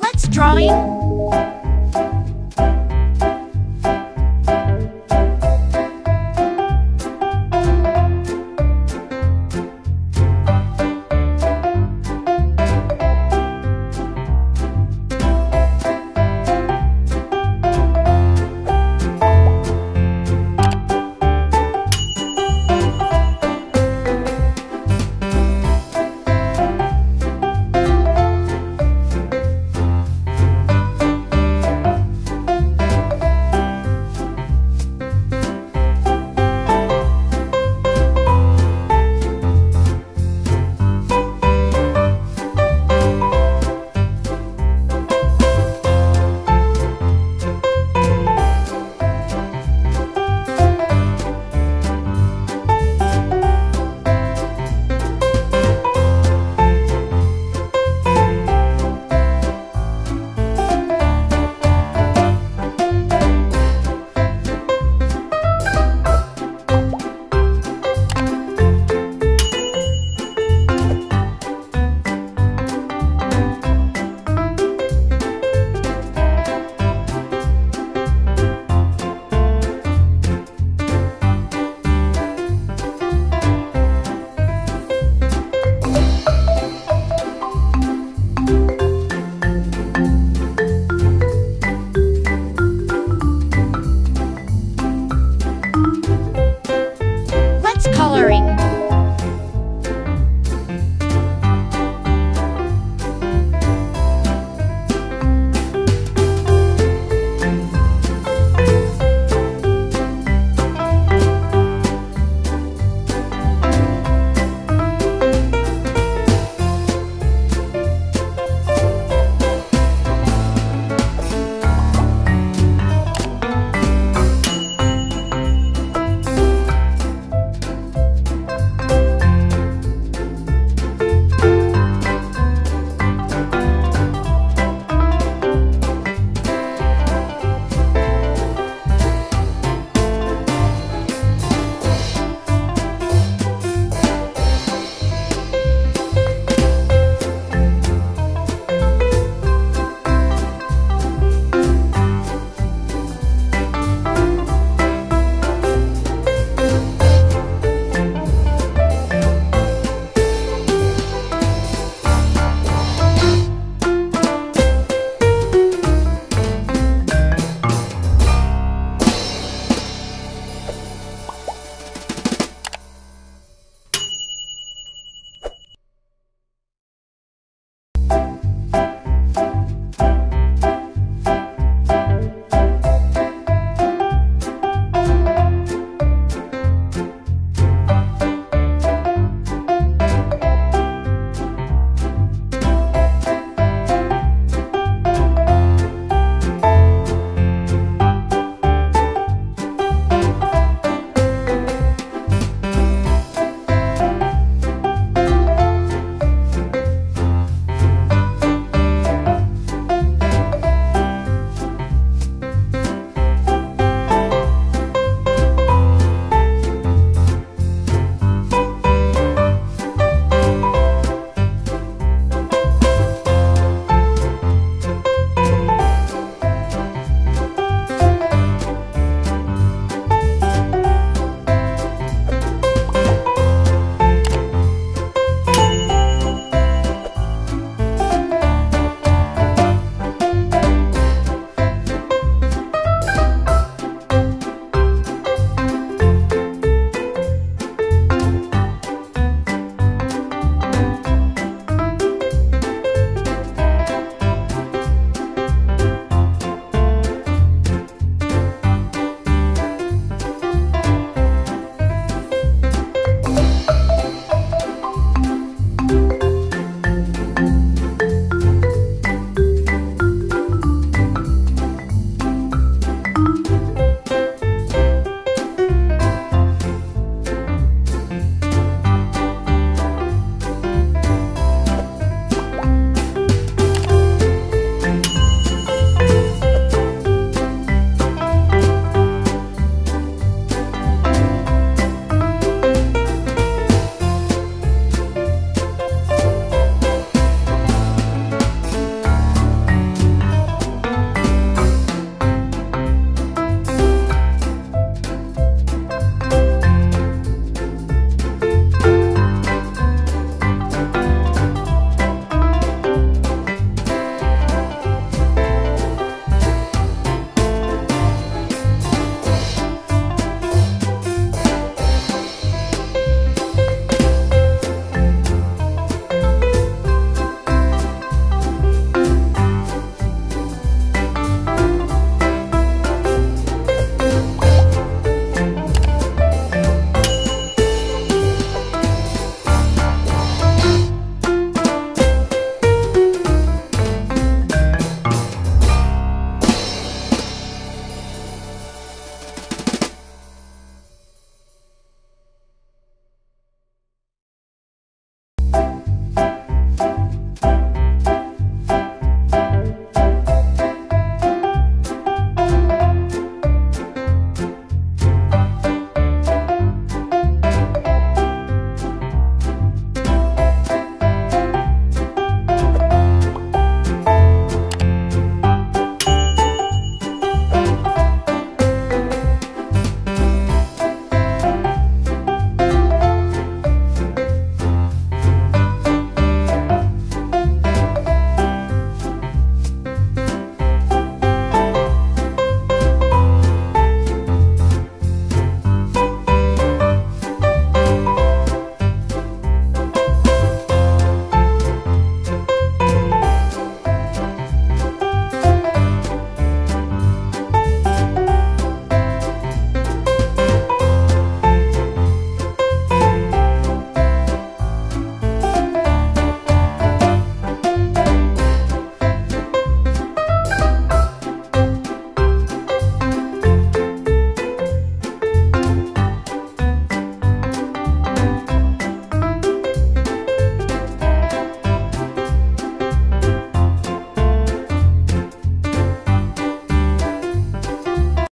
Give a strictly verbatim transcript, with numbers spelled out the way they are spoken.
Let's drawing. Coloring.